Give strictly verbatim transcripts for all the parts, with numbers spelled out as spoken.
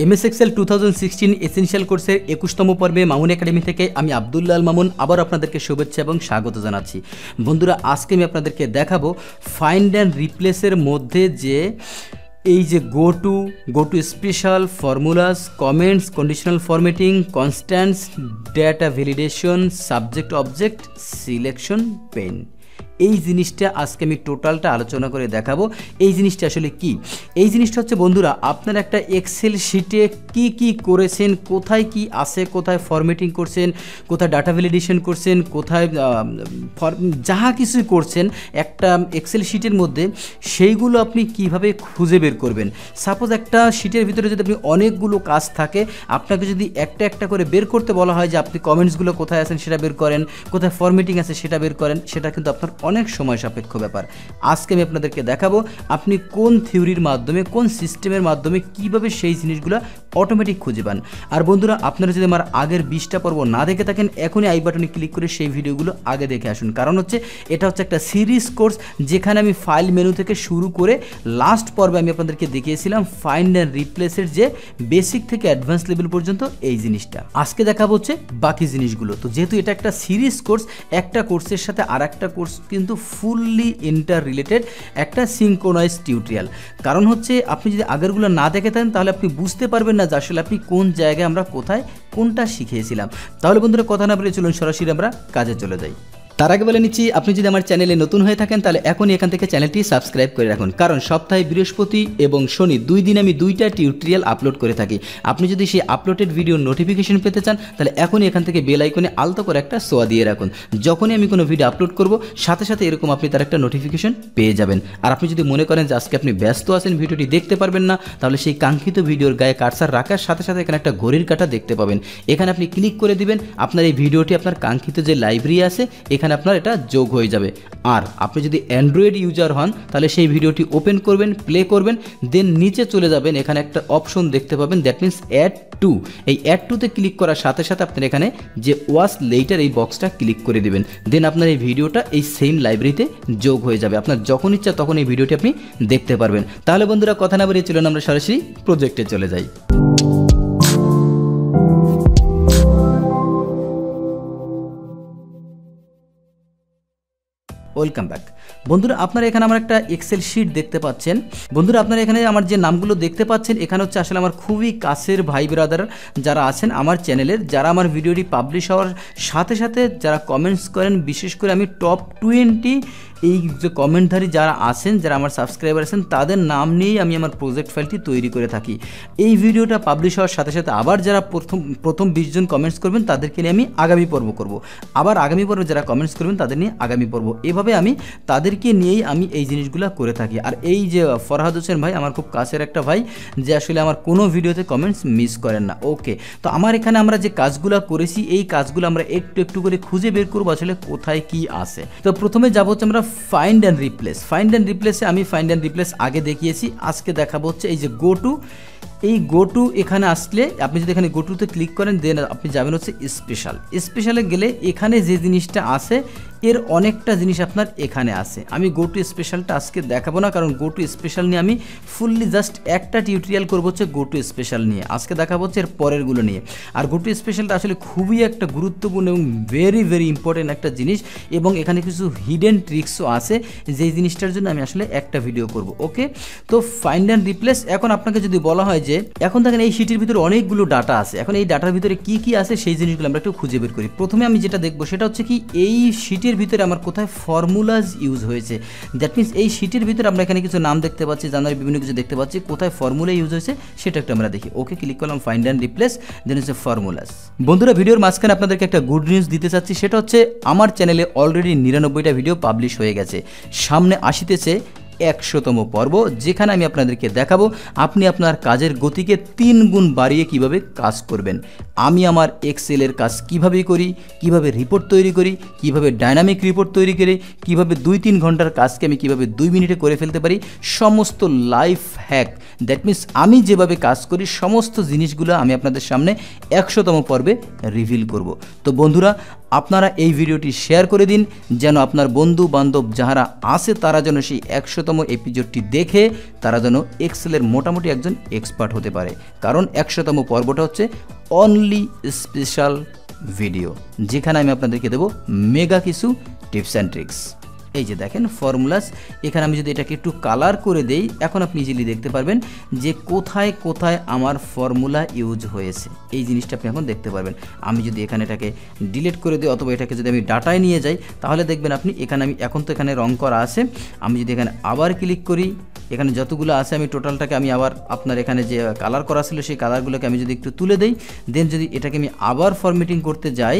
M S Excel two thousand sixteen essential कोर्सের इक्कीसतम पर्वे मामुन एकाडेमी থেকে আমি আব্দুল্লাল মামুন আবার আপনাদেরকে শুভেচ্ছা এবং স্বাগত জানাচ্ছি। বন্ধুরা, আজকে আমি আপনাদেরকে দেখাবো ফাইন্ড অ্যান্ড রিপ্লেসের মধ্যে যে এই যে go to go to special formulas, comments, conditional formatting, constants, data validation, subject object selection, pane, এই জিনিসটা আজকে আমি টোটালটা আলোচনা করে দেখাবো। এই জিনিসটা আসলে কি? এই জিনিসটা হচ্ছে বন্ধুরা, আপনার একটা এক্সেল শিটে কি কি করেছেন, কোথায় কি আছে, কোথায় ফরম্যাটিং করছেন, কোথায় ডাটা ভ্যালিডেশন করছেন, কোথায় যাহা কিছুই করছেন একটা এক্সেল শিটের মধ্যে, সেইগুলো আপনি কিভাবে খুঁজে বের করবেন। সাপোজ একটা শিটের ভিতরে যদি আপনি অনেকগুলো কাজ থাকে, আপনাকে যদি একটা একটা করে বের করতে বলা হয় যে আপনি কমেন্টসগুলো কোথায় আছেন সেটা বের করেন, কোথায় ফরম্যাটিং আছে সেটা বের করেন, সেটা কিন্তু আপনার অনেক সময় সাপেক্ষ ব্যাপার। আজকে আমি আপনাদেরকে দেখাবো আপনি কোন থিওরির মাধ্যমে, কোন সিস্টেমের মাধ্যমে কিভাবে সেই জিনিসগুলো অটোমেটিক খুঁজে পান। আর বন্ধুরা, আপনারা যদি আমার আগের বিশটা পর্ব না দেখে থাকেন, এখনই আই বাটনে ক্লিক করে সেই ভিডিওগুলো আগে দেখে আসুন। কারণ হচ্ছে এটা হচ্ছে একটা সিরিজ কোর্স, যেখানে আমি ফাইল মেনু থেকে শুরু করে লাস্ট পর্বে আমি আপনাদেরকে দেখিয়েছিলাম ফাইন্ড অ্যান্ড রিপ্লেসের যে বেসিক থেকে অ্যাডভান্স লেভেল পর্যন্ত এই জিনিসটা। আজকে দেখাবো হচ্ছে বাকি জিনিসগুলো। তো যেহেতু এটা একটা সিরিজ কোর্স, একটা কোর্সের সাথে আর একটা কোর্স কিন্তু ফুললি ইন্টার রিলেটেড, একটা সিঙ্ক্রোনাইজ টিউটোরিয়াল। কারণ হচ্ছে আপনি যদি আগেরগুলো না দেখে থাকেন তাহলে আপনি বুঝতে পারবেন না যে আসলে আপনি কোন জায়গায়, আমরা কোথায় কোনটা শিখিয়েছিলাম। তাহলে বন্ধুরা, কথা না বলে চলুন সরাসরি আমরা কাজে চলে যাই। তার আগে বলে নিচ্ছি, আপনি যদি আমার চ্যানেলে নতুন হয়ে থাকেন তাহলে এখনই এখান থেকে চ্যানেলটি সাবস্ক্রাইব করে রাখুন। কারণ সপ্তাহে বৃহস্পতি এবং শনি দুই দিন আমি দুইটা টিউটোরিয়াল আপলোড করে থাকি। আপনি যদি সেই আপলোডেড ভিডিওর নোটিফিকেশন পেতে চান তাহলে এখনই এখান থেকে বেল আইকনে আলতো করে একটা সোয়া দিয়ে রাখুন। যখনই আমি কোনো ভিডিও আপলোড করব সাথে সাথে এরকম আপনি তার একটা নোটিফিকেশন পেয়ে যাবেন। আর আপনি যদি মনে করেন যে আজকে আপনি ব্যস্ত আছেন, ভিডিওটি দেখতে পারবেন না, তাহলে সেই কাঙ্ক্ষিত ভিডিওর গায়ে কার্সার রাখার সাথে সাথে এখানে একটা ঘড়ির কাঁটা দেখতে পাবেন। এখানে আপনি ক্লিক করে দিবেন, আপনার এই ভিডিওটি আপনার কাঙ্ক্ষিত যে লাইব্রেরি আছে এখানে আপনার এটা যোগ হয়ে যাবে। আর আপনি যদি অ্যান্ড্রয়েড ইউজার হন তাহলে সেই ভিডিওটি ওপেন করবেন, প্লে করবেন, দেন নিচে চলে যাবেন, এখানে একটা অপশন দেখতে পাবেন, দ্যাট মিনস অ্যাড টু। এই অ্যাড টুতে ক্লিক করার সাথে সাথে আপনার এখানে যে ওয়াচ লেটার এই বক্সটা ক্লিক করে দেবেন। দেন আপনার এই ভিডিওটা এই সেম লাইব্রেরিতে যোগ হয়ে যাবে। আপনার যখন ইচ্ছা তখন এই ভিডিওটি আপনি দেখতে পারবেন। তাহলে বন্ধুরা, কথা না বেরিয়ে চলুন আমরা সরাসরি প্রজেক্টে চলে যাই। Welcome back. বন্ধুরা, আপনারা এখানে আমার একটা এক্সেল শিট দেখতে পাচ্ছেন। বন্ধুরা, আপনারা এখানে আমার যে নামগুলো দেখতে পাচ্ছেন এখানে হচ্ছে আসলে আমার খুবই কাছের ভাই ব্রাদার যারা আছেন আমার চ্যানেলের, যারা আমার ভিডিওটি পাবলিশ হওয়ার সাথে সাথে যারা কমেন্টস করেন। বিশেষ করে আমি টপ টোয়েন্টি এই যে কমেন্টধারী যারা আছেন, যারা আমার সাবস্ক্রাইবার আছেন, তাদের নাম নিয়েই আমি আমার প্রজেক্ট ফাইলটি তৈরি করে থাকি। এই ভিডিওটা পাবলিশ হওয়ার সাথে সাথে আবার যারা প্রথম প্রথম বিশ জন কমেন্টস করবেন তাদেরকে নিয়ে আমি আগামী পর্ব করব। আবার আগামী পর্বে যারা কমেন্টস করবেন তাদের নিয়ে আগামী পর্ব, এভাবে আমি তাদেরকে নিয়েই আমি এই জিনিসগুলো করে থাকি। আর এই যে ফরহাদ হোসেন ভাই, আমার খুব কাছের একটা ভাই, যে আসলে আমার কোনো ভিডিওতে কমেন্টস মিস করেন না। ওকে, তো আমার এখানে আমরা যে কাজগুলো করেছি এই কাজগুলো আমরা একটু একটু করে খুঁজে বের করবো আসলে কোথায় কি আছে। তো প্রথমে যাবো হচ্ছে আমরা find and replace. Find and রিপ্লেসে আমি ফাইন্ড অ্যান্ড রিপ্লেস আগে দেখিয়েছি, আজকে দেখাবো হচ্ছে এই যে গো টু। এই গো টু এখানে আসলে আপনি যদি এখানে গো টুতে ক্লিক করেন দেন আপনি যাবেন হচ্ছে স্পেশাল। স্পেশালে গেলে এখানে যে জিনিসটা আছে এর অনেকটা জিনিস আপনার এখানে আছে। আমি গো টু স্পেশালটা আজকে দেখাবো না, কারণ গো টু স্পেশাল নিয়ে আমি ফুললি জাস্ট একটা টিউটোরিয়াল করবো হচ্ছে গো টু স্পেশাল নিয়ে। আজকে দেখাবো হচ্ছে এর পরেরগুলো নিয়ে। আর গো টু স্পেশালটা আসলে খুবই একটা গুরুত্বপূর্ণ এবং ভেরি ভেরি ইম্পর্টেন্ট একটা জিনিস, এবং এখানে কিছু হিডেন ট্রিক্সও আছে যেই জিনিসটার জন্য আমি আসলে একটা ভিডিও করব। ওকে, তো ফাইন্ড অ্যান্ড রিপ্লেস। এখন আপনাকে যদি বলা হয় যে এখন দেখেন এই শিটের ভিতরে অনেকগুলো ডাটা আছে, এখন এই ডাটার ভিতরে কি কি আছে সেই জিনিসগুলো আমরা একটু খুঁজে বের করি। প্রথমে আমি যেটা দেখবো সেটা হচ্ছে কি এই শিটের ভিতরে আমার কোথায় ফর্মুলাস ইউজ হয়েছে। দ্যাট মিনস এই শিটের ভিতরে আমরা এখানে কিছু নাম দেখতে পাচ্ছি, জানার বিভিন্ন কিছু দেখতে পাচ্ছি, কোথায় ফর্মুলা ইউজ হয়েছে সেটা একটু আমরা দেখি। ওকে, ক্লিক করলাম ফাইন্ড অ্যান্ড রিপ্লেস, দেন হচ্ছে ফর্মুলাস। বন্ধুরা, ভিডিওর মাঝখানে আপনাদেরকে একটা গুড নিউজ দিতে চাচ্ছি, সেটা হচ্ছে আমার চ্যানেলে অলরেডি নিরানব্বইটা ভিডিও পাবলিশ হয়ে গেছে। সামনে আসিতেছে একশোতম পর্ব, যেখানে আমি আপনাদেরকে দেখাবো আপনি আপনার কাজের গতিকে তিন গুণ বাড়িয়ে কিভাবে কাজ করবেন। আমি আমার এক্সেলের কাজ কিভাবে করি, কিভাবে রিপোর্ট তৈরি করি, কিভাবে ডাইনামিক রিপোর্ট তৈরি করি, কিভাবে দুই তিন ঘন্টার কাজকে আমি কিভাবে দুই মিনিটে করে ফেলতে পারি, সমস্ত লাইফ হ্যাক दैट मीन्स आमी जेभाबे काज करी समस्त जिनिसगुलो आमी आपनादेर सामने एकशोतम पर्वे रिभिल करब। तो बंधुरा आपनारा एई भिडियोटी शेयर करे दिन जेन आपनार बंधु बान्धव जारा आछे तारा जेन सेई एकशोतम एपिसोडटी देखे तारा जेन एक्सेलेर मोटामुटी एकजन एक्सपार्ट होते पारे, कारण एकशोतम पर्वटा हच्छे অনলি স্পেশাল ভিডিও যেখানে আমি আপনাদেরকে দেব মেগা কিছু টিপস অ্যান্ড ট্রিক্স। এই যে দেখেন ফর্মুলাস, এখানে আমি যদি এটাকে একটু কালার করে দেই এখন আপনি ইজিলি দেখতে পারবেন যে কোথায় কোথায় আমার ফর্মুলা ইউজ হয়েছে, এই জিনিসটা আপনি এখন দেখতে পারবেন। আমি যদি এখানে এটাকে ডিলিট করে দিই অথবা এটাকে যদি আমি ডাটায় নিয়ে যাই তাহলে দেখবেন আপনি এখানে আমি এখন তো এখানে রং করা আছে, আমি যদি এখানে আবার ক্লিক করি এখানে যতগুলো আছে আমি টোটালটাকে আমি আবার আপনার এখানে যে কালার করা ছিল সেই কালারগুলোকে আমি যদি একটু তুলে দেই, দেন যদি এটাকে আমি আবার ফরম্যাটিং করতে যাই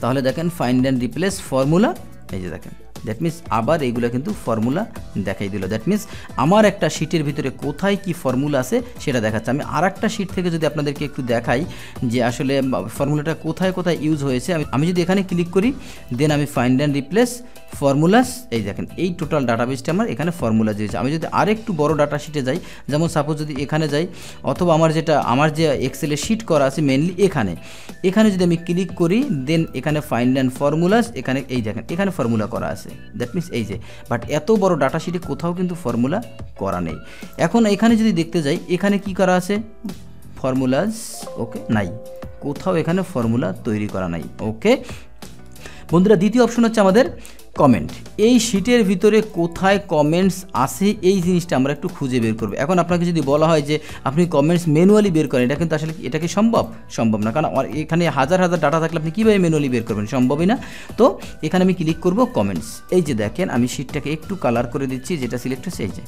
তাহলে দেখেন ফাইন্ড অ্যান্ড রিপ্লেস ফর্মুলা, এই যে দেখেন দ্যাট মিন্স আবার এইগুলো কিন্তু ফর্মুলা দেখাই দিল। দ্যাট মিন্স আমার একটা শিটের ভিতরে কোথায় কি ফর্মুলা আছে সেটা দেখাচ্ছে। আমি আর একটা শিট থেকে যদি আপনাদেরকে একটু দেখাই যে আসলে ফর্মুলাটা কোথায় কোথায় ইউজ হয়েছে, আমি আমি যদি এখানে ক্লিক করি দেন আমি ফাইন্ড অ্যান্ড রিপ্লেস ফর্মুলাস, এই দেখেন এই টোটাল ডাটাবেসটা আমার এখানে ফর্মুলা দিয়েছে। আমি যদি আরেকটু বড় ডাটা শিটে যাই যেমন সাপোজ যদি এখানে যাই অথবা আমার যেটা আমার যে এক্সেলে শিট করা আছে মেনলি এখানে এখানে যদি আমি ক্লিক করি দেন এখানে ফাইন্ড অ্যান্ড ফর্মুলাস, এখানে এই দেখেন এখানে ফর্মুলা করা আছে। দ্যাট মিন্স এই যে বাট এত বড় ডাটা শিটে কোথাও কিন্তু ফর্মুলা করা নেই। এখন এখানে যদি দেখতে যাই এখানে কি করা আছে ফর্মুলাস, ওকে নাই কোথাও এখানে ফর্মুলা তৈরি করা নাই। ওকে বন্ধুরা দ্বিতীয় অপশন হচ্ছে আমাদের কমেন্ট, এই শিটের ভিতরে কোথায় কমেন্টস আছে এই জিনিসটা আমরা একটু খুঁজে বের করব। এখন আপনাকে যদি বলা হয় যে আপনি কমেন্টস ম্যানুয়ালি বের করেন এটা কিন্তু আসলে এটা কি সম্ভব? সম্ভব না, কারণ এখানে হাজার হাজার ডাটা থাকলে আপনি কীভাবে ম্যানুয়ালি বের করবেন? সম্ভবই না। তো এখানে আমি ক্লিক করব কমেন্টস, এই যে দেখেন আমি শিটটাকে একটু কালার করে দিচ্ছি যেটা সিলেক্ট হচ্ছে, এই যে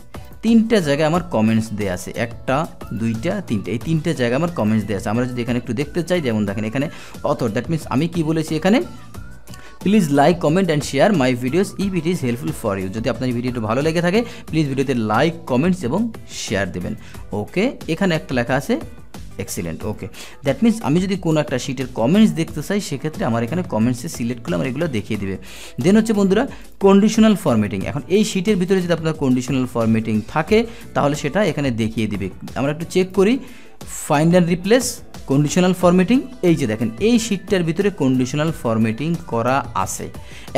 তিনটা জায়গায় আমার কমেন্টস দেওয়া আছে, একটা দুইটা তিনটা, এই তিনটা জায়গায় আমার কমেন্টস দেওয়া আছে। আমরা যদি এখানে একটু দেখতে চাই যেমন দেখেন এখানে অথর, দ্যাট মিনস আমি কি বলেছি এখানে please like comment and share my videos if it is helpful for you, যদি আপনার ভিডিওটা ভালো লেগে থাকে প্লিজ ভিডিওতে লাইক কমেন্টস এবং শেয়ার দেবেন। ওকে এখানে একটা লেখা আছে এক্সিলেন্ট, ওকে দ্যাট মিন্স আমি যদি কোনো একটা শিটের কমেন্টস দেখতে চাই সেক্ষেত্রে আমার এখানে কমেন্টসে সিলেক্ট করলে আমার এগুলো দেখিয়ে দেবে। দেন হচ্ছে বন্ধুরা কন্ডিশনাল ফরম্যাটিং, এখন এই শিটের ভিতরে যদি আপনার কন্ডিশনাল ফরম্যাটিং থাকে তাহলে সেটা এখানে দেখিয়ে দেবে। আমরা একটু চেক করি find and replace conditional formatting, এই যে দেখেন এই শিটটার ভিতরে কন্ডিশনাল ফরম্যাটিং করা আছে।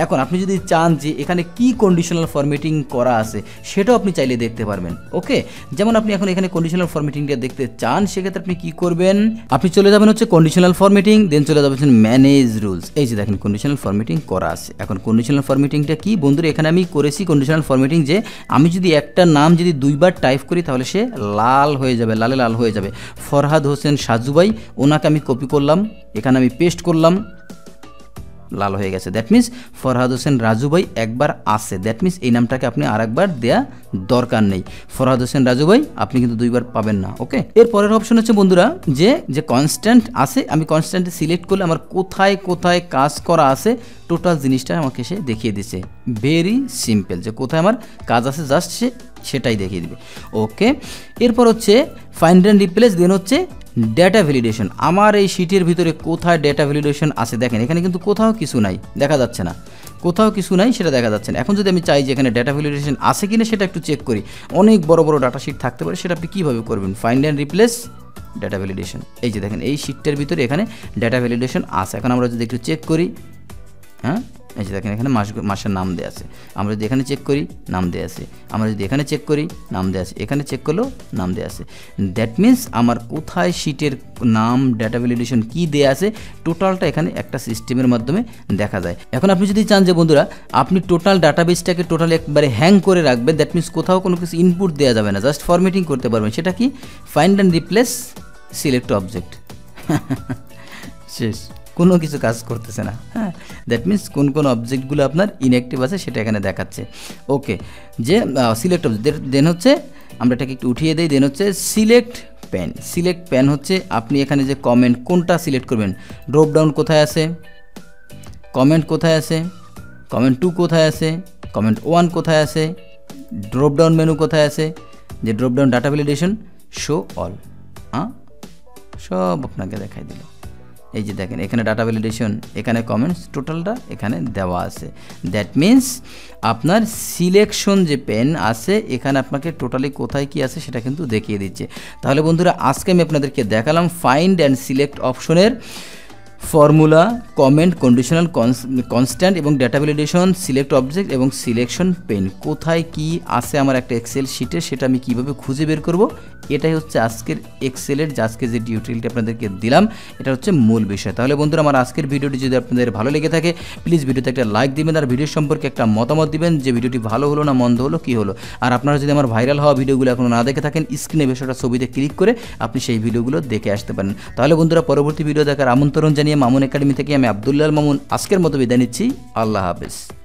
এখন আপনি যদি চান যে এখানে কি কন্ডিশনাল ফরম্যাটিং করা আছে সেটাও আপনি চাইলে দেখতে পারবেন। ওকে যেমন আপনি এখন এখানে কন্ডিশনাল ফরম্যাটিংটা দেখতে চান সেক্ষেত্রে আপনি কি করবেন, আপনি চলে যাবেন হচ্ছে কন্ডিশনাল ফরম্যাটিং, দেন চলে যাবেন ম্যানেজ রুলস, এই যে দেখেন কন্ডিশনাল ফরম্যাটিং করা আছে। এখন কন্ডিশনাল ফরম্যাটিংটা কি বন্ধুরা, এখানে আমি করেছি কন্ডিশনাল ফরম্যাটিং যে আমি যদি একটা নাম যদি দুইবার টাইপ করি তাহলে সে লাল হয়ে যাবে, লালে লাল হয়ে যাবে। ফরহাদ হোসেন সাজুবাই, ওনাকে আমি কপি করলাম এখানে আমি পেস্ট করলাম লাল হয়ে গেছে। দ্যাট মিন্স ফরহাদ হোসেন রাজু ভাই একবার আসে, দ্যাট মিন্স এই নামটাকে আপনি আরেকবার দেয়া দরকার নেই, ফরহাদ হোসেন রাজু ভাই আপনি কিন্তু দুইবার পাবেন না। ওকে এর পরের অপশন হচ্ছে বন্ধুরা যে যে কনস্ট্যান্ট আছে, আমি কনস্ট্যান্ট সিলেক্ট করলে আমার কোথায় কোথায় কাজ করা আছে টোটাল জিনিসটা আমাকে সে দেখিয়ে দিচ্ছে। ভেরি সিম্পল, যে কোথায় আমার কাজ আছে জাস্ট সে সেটাই দেখিয়ে দেবে। ওকে এরপর হচ্ছে ফাইন্ড অ্যান্ড রিপ্লেস, দেন হচ্ছে ডেটা ভ্যালিডেশন, আমার এই শিটের ভিতরে কোথায় ডেটা ভ্যালিডেশন আছে দেখেন এখানে কিন্তু কোথাও কিছু নাই, দেখা যাচ্ছে না কোথাও কিছু নাই সেটা দেখা যাচ্ছে না। এখন যদি আমি চাই যে এখানে ডেটা ভ্যালিডেশন আছে কিনা সেটা একটু চেক করি, অনেক বড় বড় ডাটা শিট থাকতে পারে, সেটা আপনি কীভাবে করবেন find and replace data validation, এই যে দেখেন এই শিটটার ভিতরে এখানে ডেটা ভ্যালিডেশন আছে। এখন আমরা যদি একটু চেক করি, হ্যাঁ এই যে দেখেন এখানে মাস মাসের নাম দেওয়া আছে, আমরা যদি এখানে চেক করি নাম দেওয়া আছে, আমরা যদি এখানে চেক করি নাম দেওয়া আছে, এখানে চেক করলেও নাম দেওয়া আছে। দ্যাট মিন্স আমার কোথায় শিটের নাম ডেটা ভ্যালিডেশন কী দেওয়া আছে টোটালটা এখানে একটা সিস্টেমের মাধ্যমে দেখা যায়। এখন আপনি যদি চান যে বন্ধুরা আপনি টোটাল ডাটাবেসটাকে টোটাল একবারে হ্যাং করে রাখবেন, দ্যাট মিন্স কোথাও কোনো কিছু ইনপুট দেওয়া যাবে না, জাস্ট ফরম্যাটিং করতে পারবেন, সেটা কি find and replace select object, শেষ কোনো কিছু কাজ করতেছে না। হ্যাঁ দ্যাট মিন্স কোন কোন অবজেক্টগুলো আপনার ইনঅ্যাক্টিভ আছে সেটা এখানে দেখাচ্ছে। ওকে যে সিলেক্ট অবজেক্ট, দেন হচ্ছে আমরা এটাকে একটু উঠিয়ে দিই, দেন হচ্ছে সিলেক্ট প্যান, সিলেক্ট প্যান হচ্ছে আপনি এখানে যে কমেন্ট কোনটা সিলেক্ট করবেন, ড্রপ ডাউন কোথায় আছে, কমেন্ট কোথায় আছে, কমেন্ট টু কোথায় আছে, কমেন্ট ওয়ান কোথায় আছে, ড্রপ ডাউন মেনু কোথায় আছে, যে drop down data validation show all, হ্যাঁ সব আপনাকে দেখাই দিল। এই যে দেখেন এখানে ডাটা ভ্যালিডেশন এখানে কমেন্টস টোটালটা এখানে দেওয়া আছে। দ্যাট মিন্স আপনার সিলেকশন যে পেন আছে এখানে আপনাকে টোটালি কোথায় কি আছে সেটা কিন্তু দেখিয়ে দিচ্ছে। তাহলে বন্ধুরা আজকে আমি আপনাদেরকে দেখালাম ফাইন্ড অ্যান্ড সিলেক্ট অপশনের ফর্মুলা, কমেন্ট, কন্ডিশনাল, কনস্ট্যান্ট এবং ডাটা ভ্যালিডেশন, সিলেক্ট অবজেক্ট এবং সিলেকশন পেন। কোথায় কি আছে আমার একটা এক্সেল শিটে সেটা আমি কিভাবে খুঁজে বের করব, এটাই হচ্ছে আজকের এক্সেলের আজকে যে টিউটোরিয়ালটি আপনাদেরকে দিলাম এটা হচ্ছে মূল বিষয়। তাহলে বন্ধুরা আমার আজকের ভিডিওটি যদি আপনাদের ভালো লেগে থাকে প্লিজ ভিডিওতে একটা লাইক দিবেন আর ভিডিও সম্পর্কে একটা মতামত দিবেন যে ভিডিওটি ভালো হলো না মন্দ হলো কি হলো। আর আপনারা যদি আমার ভাইরাল হওয়া ভিডিওগুলো এখনো না দেখে থাকেন স্ক্রিনে বেশটা ছবিতে ক্লিক করে আপনি সেই ভিডিওগুলো দেখে আসতে পারেন। তাহলে বন্ধুরা পরবর্তী ভিডিও দেখার আমন্ত্রণ জানিয়ে মামুন একাডেমি থেকে আমি আব্দুল্লাহ মামুন আজকের মতো বিদায় নিচ্ছি। আল্লাহ হাফেজ।